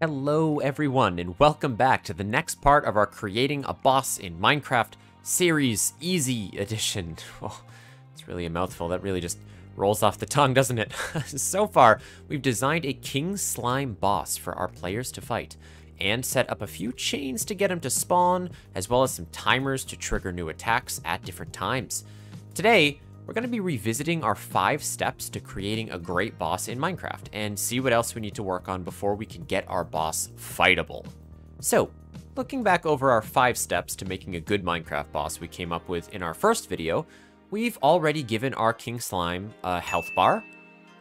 Hello everyone, and welcome back to the next part of our Creating a Boss in Minecraft series, Easy Edition. Oh, it's really a mouthful. That really just rolls off the tongue, doesn't it? So far, we've designed a King Slime boss for our players to fight, and set up a few chains to get him to spawn, as well as some timers to trigger new attacks at different times. Today, we're going to be revisiting our 5 steps to creating a great boss in Minecraft and see what else we need to work on before we can get our boss fightable. So, looking back over our 5 steps to making a good Minecraft boss we came up with in our first video, we've already given our King Slime a health bar,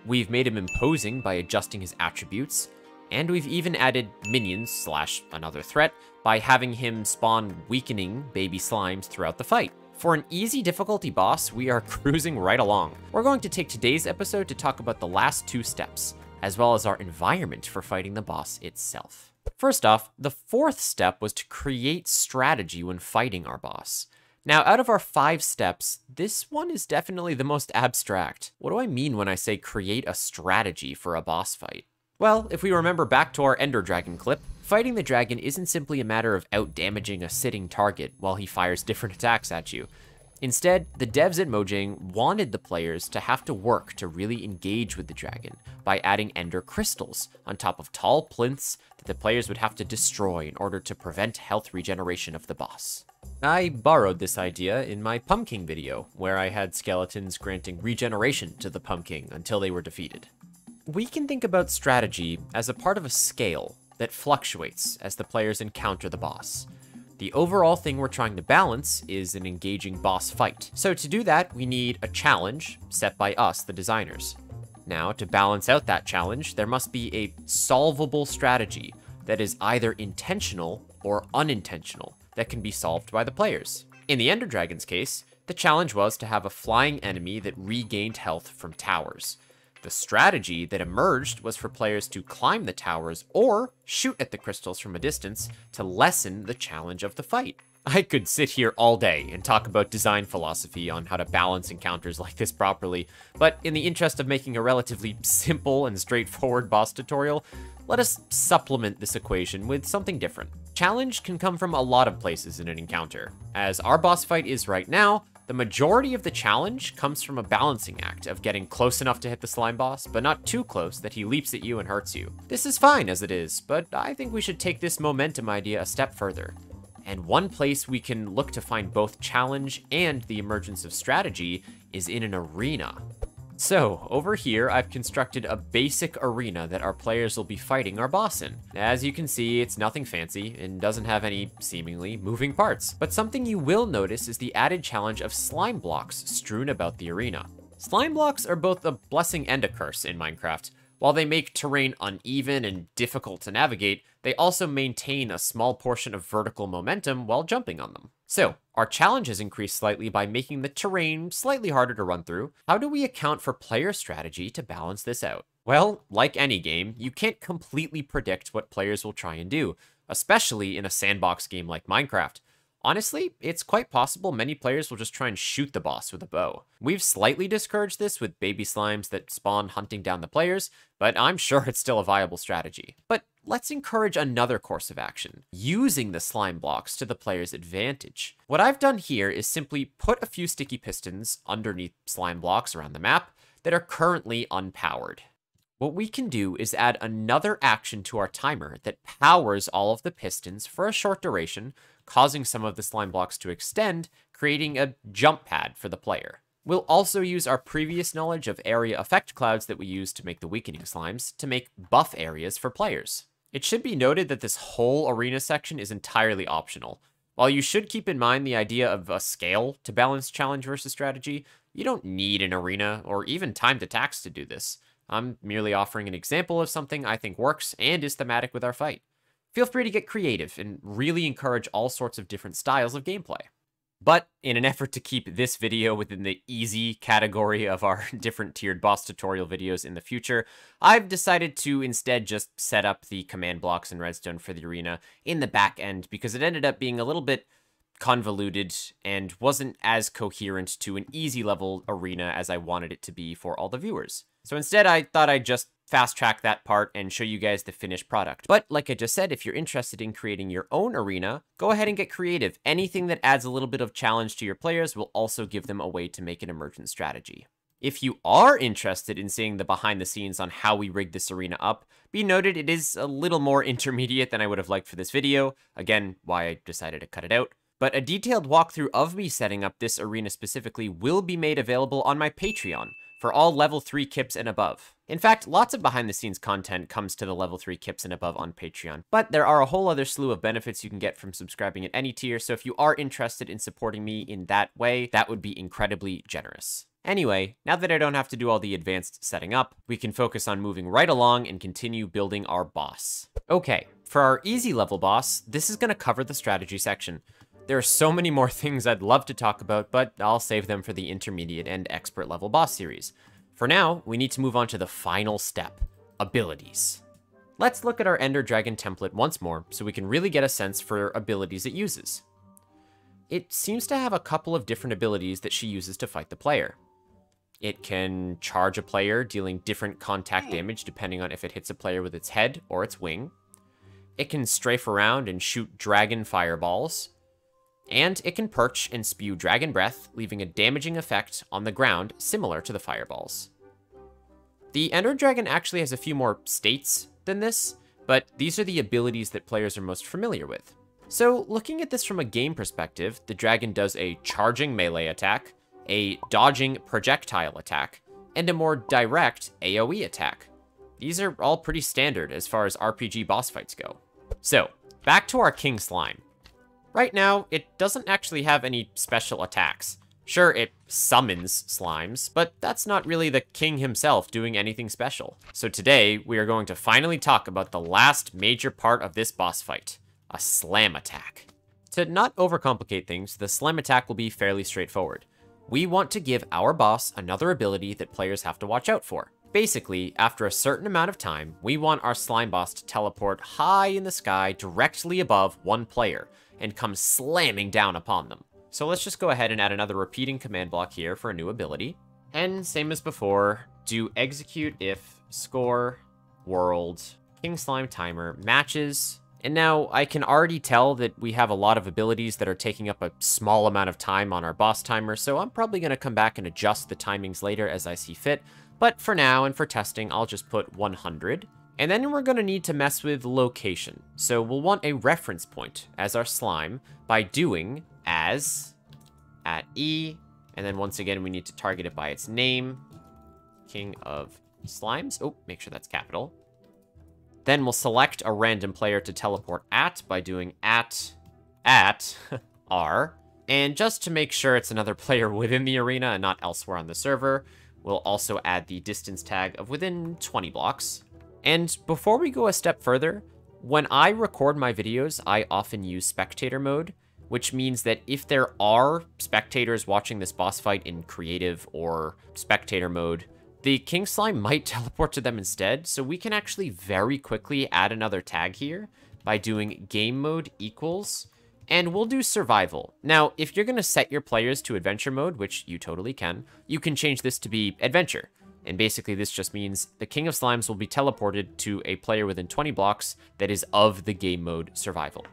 we've made him imposing by adjusting his attributes, and we've even added minions / another threat by having him spawn weakening baby slimes throughout the fight. For an easy difficulty boss, we are cruising right along. We're going to take today's episode to talk about the last 2 steps, as well as our environment for fighting the boss itself. First off, the 4th step was to create strategy when fighting our boss. Now, out of our 5 steps, this one is definitely the most abstract. What do I mean when I say create a strategy for a boss fight? Well, if we remember back to our Ender Dragon clip, fighting the dragon isn't simply a matter of out-damaging a sitting target while he fires different attacks at you. Instead, the devs at Mojang wanted the players to have to work to really engage with the dragon by adding ender crystals on top of tall plinths that the players would have to destroy in order to prevent health regeneration of the boss. I borrowed this idea in my Pumpking video, where I had skeletons granting regeneration to the Pumpking until they were defeated. We can think about strategy as a part of a scale that fluctuates as the players encounter the boss. The overall thing we're trying to balance is an engaging boss fight. So to do that, we need a challenge set by us, the designers. Now, to balance out that challenge, there must be a solvable strategy that is either intentional or unintentional that can be solved by the players. In the Ender Dragon's case, the challenge was to have a flying enemy that regained health from towers. The strategy that emerged was for players to climb the towers or shoot at the crystals from a distance to lessen the challenge of the fight. I could sit here all day and talk about design philosophy on how to balance encounters like this properly, but in the interest of making a relatively simple and straightforward boss tutorial, let us supplement this equation with something different. Challenge can come from a lot of places in an encounter. As our boss fight is right now, the majority of the challenge comes from a balancing act of getting close enough to hit the slime boss, but not too close that he leaps at you and hurts you. This is fine as it is, but I think we should take this momentum idea a step further. And one place we can look to find both challenge and the emergence of strategy is in an arena. So, over here, I've constructed a basic arena that our players will be fighting our boss in. As you can see, it's nothing fancy and doesn't have any seemingly moving parts. But something you will notice is the added challenge of slime blocks strewn about the arena. Slime blocks are both a blessing and a curse in Minecraft. While they make terrain uneven and difficult to navigate, they also maintain a small portion of vertical momentum while jumping on them. So, our challenge has increased slightly by making the terrain slightly harder to run through. How do we account for player strategy to balance this out? Well, like any game, you can't completely predict what players will try and do, especially in a sandbox game like Minecraft. Honestly, it's quite possible many players will just try and shoot the boss with a bow. We've slightly discouraged this with baby slimes that spawn hunting down the players, but I'm sure it's still a viable strategy. But let's encourage another course of action, using the slime blocks to the player's advantage. What I've done here is simply put a few sticky pistons underneath slime blocks around the map that are currently unpowered. What we can do is add another action to our timer that powers all of the pistons for a short duration, causing some of the slime blocks to extend, creating a jump pad for the player. We'll also use our previous knowledge of area effect clouds that we used to make the weakening slimes to make buff areas for players. It should be noted that this whole arena section is entirely optional. While you should keep in mind the idea of a scale to balance challenge versus strategy, you don't need an arena or even timed attacks to do this. I'm merely offering an example of something I think works and is thematic with our fight. Feel free to get creative and really encourage all sorts of different styles of gameplay. But in an effort to keep this video within the easy category of our different tiered boss tutorial videos in the future, I've decided to instead just set up the command blocks and redstone for the arena in the back end because it ended up being a little bit convoluted and wasn't as coherent to an easy level arena as I wanted it to be for all the viewers. So instead, I thought I'd just fast track that part and show you guys the finished product. But like I just said, if you're interested in creating your own arena, go ahead and get creative. Anything that adds a little bit of challenge to your players will also give them a way to make an emergent strategy. If you are interested in seeing the behind the scenes on how we rigged this arena up, be noted it is a little more intermediate than I would have liked for this video. Again, why I decided to cut it out. But a detailed walkthrough of me setting up this arena specifically will be made available on my Patreon for all level 3 kips and above. In fact, lots of behind the scenes content comes to the level 3 kips and above on Patreon, but there are a whole other slew of benefits you can get from subscribing at any tier, so if you are interested in supporting me in that way, that would be incredibly generous. Anyway, now that I don't have to do all the advanced setting up, we can focus on moving right along and continue building our boss. Okay, for our easy level boss, this is going to cover the strategy section. There are so many more things I'd love to talk about, but I'll save them for the intermediate and expert level boss series. For now, we need to move on to the final step, abilities. Let's look at our Ender Dragon template once more so we can really get a sense for abilities it uses. It seems to have a couple of different abilities that she uses to fight the player. It can charge a player, dealing different contact damage depending on if it hits a player with its head or its wing. It can strafe around and shoot dragon fireballs. And it can perch and spew dragon breath, leaving a damaging effect on the ground similar to the fireballs. The Ender Dragon actually has a few more states than this, but these are the abilities that players are most familiar with. So looking at this from a game perspective, the dragon does a charging melee attack, a dodging projectile attack, and a more direct AoE attack. These are all pretty standard as far as RPG boss fights go. So, back to our King Slime. Right now, it doesn't actually have any special attacks. Sure, it summons slimes, but that's not really the king himself doing anything special. So today, we are going to finally talk about the last major part of this boss fight, a slam attack. To not overcomplicate things, the slam attack will be fairly straightforward. We want to give our boss another ability that players have to watch out for. Basically, after a certain amount of time, we want our slime boss to teleport high in the sky directly above one player and come slamming down upon them. So let's just go ahead and add another repeating command block here for a new ability. And same as before, do execute if score world King Slime timer matches. And now I can already tell that we have a lot of abilities that are taking up a small amount of time on our boss timer, so I'm probably going to come back and adjust the timings later as I see fit. But for now and for testing, I'll just put 100. And then we're going to need to mess with location. So we'll want a reference point as our slime by doing as at E. And then once again, we need to target it by its name, King of Slimes. Oh, make sure that's capital. Then we'll select a random player to teleport at by doing at R. And just to make sure it's another player within the arena and not elsewhere on the server, we'll also add the distance tag of within 20 blocks. And before we go a step further, when I record my videos, I often use spectator mode, which means that if there are spectators watching this boss fight in creative or spectator mode, the King Slime might teleport to them instead, so we can actually very quickly add another tag here by doing game mode equals, and we'll do survival. Now, if you're going to set your players to adventure mode, which you totally can, you can change this to be adventure. And basically this just means the King of Slimes will be teleported to a player within 20 blocks that is of the game mode survival.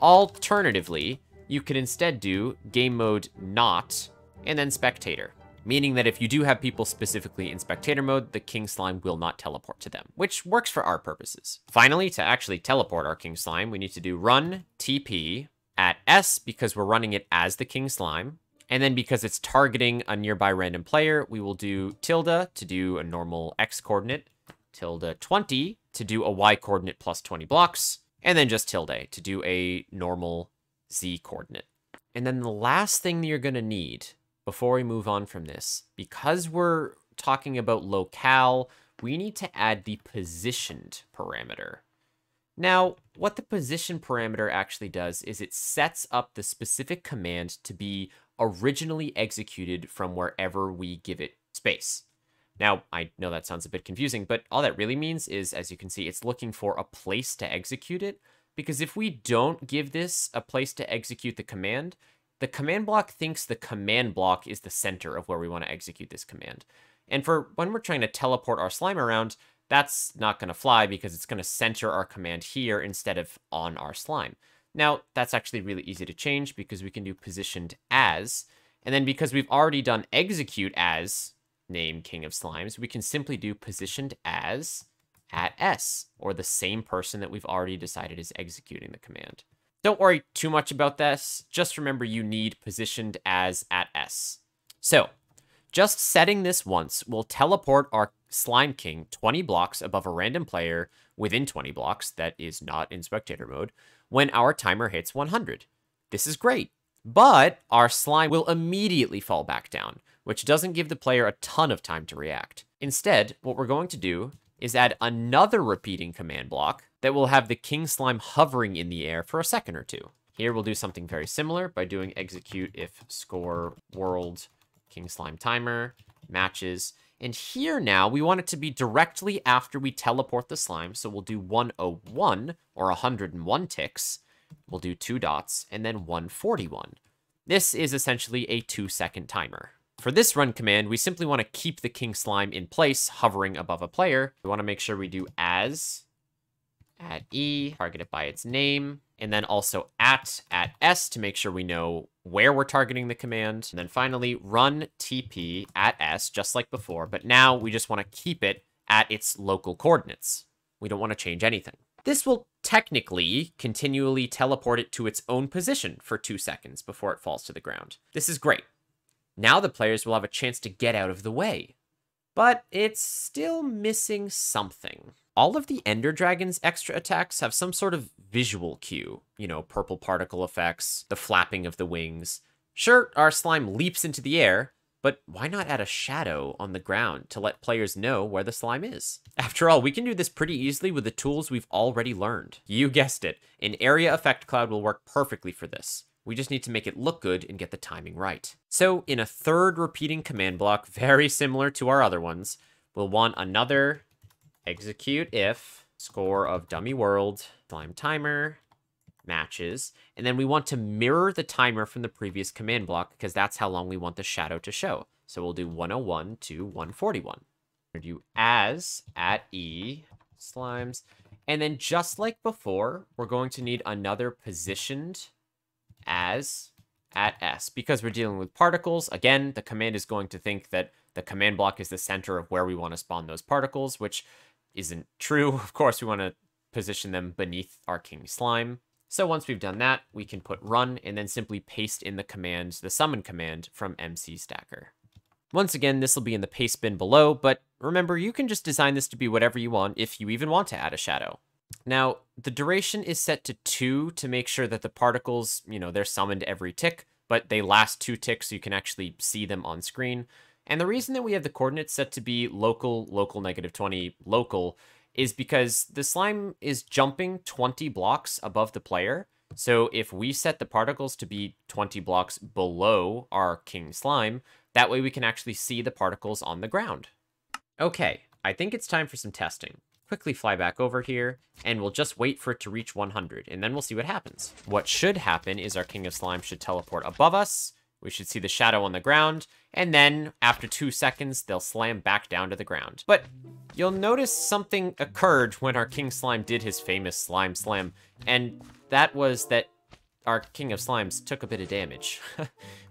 Alternatively, you can instead do game mode not, and then spectator. Meaning that if you do have people specifically in spectator mode, the King Slime will not teleport to them, which works for our purposes. Finally, to actually teleport our King Slime, we need to do run TP at S because we're running it as the King Slime. And then because it's targeting a nearby random player, we will do tilde to do a normal X coordinate, tilde 20 to do a Y coordinate plus 20 blocks, and then just tilde to do a normal Z coordinate. And then the last thing that you're going to need before we move on from this, because we're talking about locale, we need to add the positioned parameter. Now, what the position parameter actually does is it sets up the specific command to be originally executed from wherever we give it space. Now, I know that sounds a bit confusing, but all that really means is, as you can see, it's looking for a place to execute it, because if we don't give this a place to execute the command block thinks the command block is the center of where we want to execute this command. And for when we're trying to teleport our slime around, That's not going to fly because it's going to center our command here instead of on our slime. Now, that's actually really easy to change because we can do positioned as, and then because we've already done execute as name King of Slimes, we can simply do positioned as at S, or the same person that we've already decided is executing the command. Don't worry too much about this. Just remember you need positioned as at S. So just setting this once will teleport our Slime King 20 blocks above a random player within 20 blocks that is not in spectator mode when our timer hits 100. This is great, but our slime will immediately fall back down, which doesn't give the player a ton of time to react. Instead, what we're going to do is add another repeating command block that will have the King Slime hovering in the air for a second or two. Here we'll do something very similar by doing execute if score world King Slime timer matches. And here now, we want it to be directly after we teleport the slime. So we'll do 101 or 101 ticks. We'll do 2 dots and then 141. This is essentially a 2-second timer. For this run command, we simply want to keep the King Slime in place, hovering above a player. We want to make sure we do as, at E, target it by its name, and then also at S to make sure we know where we're targeting the command. And then finally, run TP at S, just like before, but now we just want to keep it at its local coordinates. We don't want to change anything. This will technically continually teleport it to its own position for 2 seconds before it falls to the ground. This is great. Now the players will have a chance to get out of the way, but it's still missing something. All of the Ender Dragon's extra attacks have some sort of visual cue, you know, purple particle effects, the flapping of the wings. Sure, our slime leaps into the air, but why not add a shadow on the ground to let players know where the slime is? After all, we can do this pretty easily with the tools we've already learned. You guessed it, an area effect cloud will work perfectly for this. We just need to make it look good and get the timing right. So in a third repeating command block, very similar to our other ones, we'll want another execute if score of dummy world slime timer matches, and then we want to mirror the timer from the previous command block because that's how long we want the shadow to show. So we'll do 101 to 141. We'll do as at E slimes, and then just like before, we're going to need another positioned as at S because we're dealing with particles. Again, the command is going to think that the command block is the center of where we want to spawn those particles, which isn't true. Of course, we want to position them beneath our King Slime. So once we've done that, we can put run and then simply paste in the command, the summon command from MC Stacker. Once again, this will be in the paste bin below, but remember, you can just design this to be whatever you want if you even want to add a shadow. Now, the duration is set to 2 to make sure that the particles, you know, they're summoned every tick, but they last 2 ticks so you can actually see them on screen. And the reason that we have the coordinates set to be local, local, -20, local, is because the slime is jumping 20 blocks above the player. So if we set the particles to be 20 blocks below our King Slime, that way we can actually see the particles on the ground. Okay, I think it's time for some testing. Quickly fly back over here, and we'll just wait for it to reach 100, and then we'll see what happens. What should happen is our King of Slime should teleport above us. We should see the shadow on the ground, and then after 2 seconds, they'll slam back down to the ground. But you'll notice something occurred when our King Slime did his famous slime slam, and that was that our King of Slimes took a bit of damage,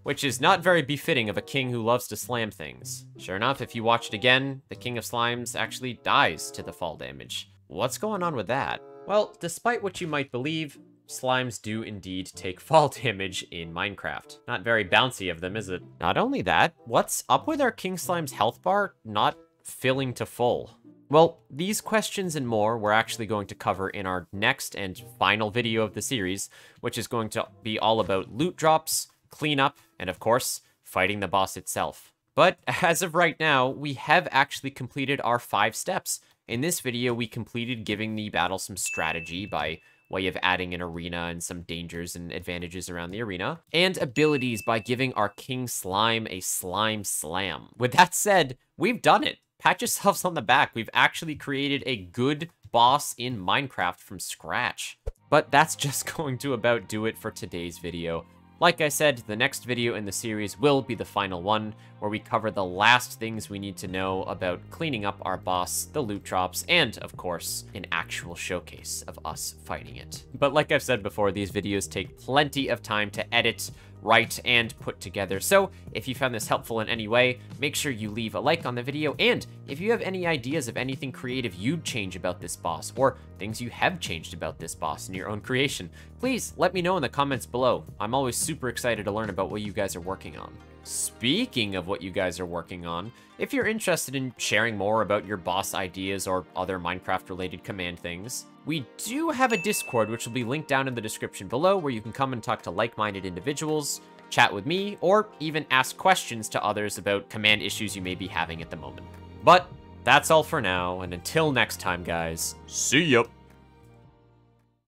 which is not very befitting of a king who loves to slam things. Sure enough, if you watch it again, the King of Slimes actually dies to the fall damage. What's going on with that? Well, despite what you might believe, slimes do indeed take fall damage in Minecraft. Not very bouncy of them, is it? Not only that, what's up with our King Slime's health bar not filling to full? Well, these questions and more we're actually going to cover in our next and final video of the series, which is going to be all about loot drops, cleanup, and of course, fighting the boss itself. But as of right now, we have actually completed our 5 steps. In this video, we completed giving the battle some strategy by way of adding an arena and some dangers and advantages around the arena, and abilities by giving our King Slime a slime slam. With that said, we've done it. Pat yourselves on the back. We've actually created a good boss in Minecraft from scratch. But that's just going to about do it for today's video. Like I said, the next video in the series will be the final one, where we cover the last things we need to know about cleaning up our boss, the loot drops, and, of course, an actual showcase of us fighting it. But like I've said before, these videos take plenty of time to edit, write, and put together. So if you found this helpful in any way, make sure you leave a like on the video, and if you have any ideas of anything creative you'd change about this boss, or things you have changed about this boss in your own creation, please let me know in the comments below. I'm always super excited to learn about what you guys are working on. Speaking of what you guys are working on, if you're interested in sharing more about your boss ideas or other Minecraft related command things, we do have a Discord which will be linked down in the description below, where you can come and talk to like-minded individuals, chat with me, or even ask questions to others about command issues you may be having at the moment. But that's all for now, and until next time guys, see ya!